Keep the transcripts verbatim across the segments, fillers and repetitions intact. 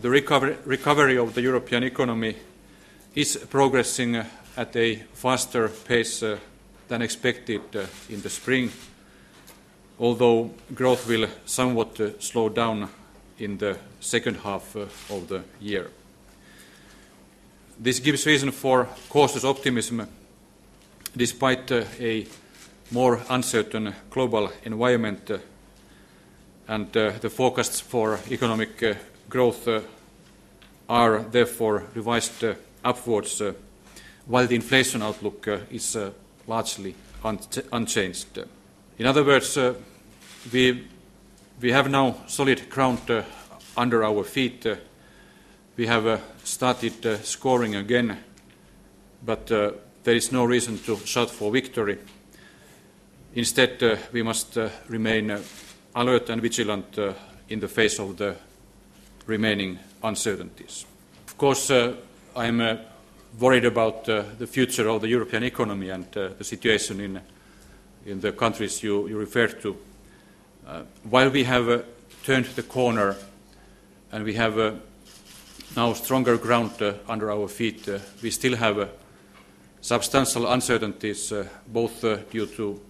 the recovery, recovery of the European economy is progressing uh, at a faster pace uh, than expected uh, in the spring, although growth will somewhat uh, slow down in the second half uh, of the year. This gives reason for cautious optimism despite uh, a more uncertain global environment, uh, and uh, the forecasts for economic uh, growth uh, are therefore revised uh, upwards, uh, while the inflation outlook uh, is uh, largely un unchanged. In other words, uh, we, we have now solid ground uh, under our feet. Uh, we have uh, started uh, scoring again, but uh, there is no reason to shout for victory. Instead, uh, we must uh, remain uh, alert and vigilant uh, in the face of the remaining uncertainties. Of course, uh, I'm uh, worried about uh, the future of the European economy and uh, the situation in, in the countries you, you referred to. Uh, while we have uh, turned the corner and we have uh, now stronger ground uh, under our feet, uh, we still have uh, substantial uncertainties, uh, both uh, due to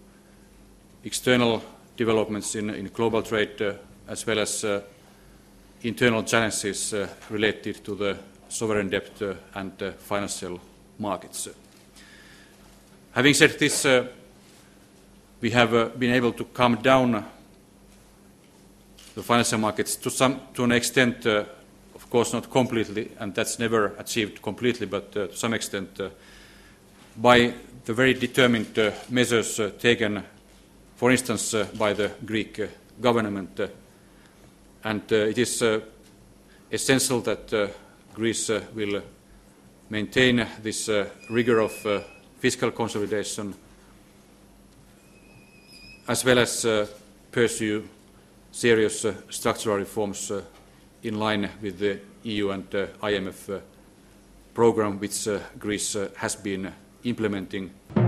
external developments in, in global trade uh, as well as uh, internal challenges uh, related to the sovereign debt uh, and uh, financial markets. Having said this, uh, we have uh, been able to calm down the financial markets to some, to an extent, uh, of course not completely, and that's never achieved completely, but uh, to some extent uh, by the very determined uh, measures uh, taken, for instance, uh, by the Greek uh, government. Uh, and uh, it is uh, essential that uh, Greece uh, will maintain this uh, rigor of uh, fiscal consolidation, as well as uh, pursue serious uh, structural reforms uh, in line with the E U and uh, I M F uh, program, which uh, Greece uh, has been implementing.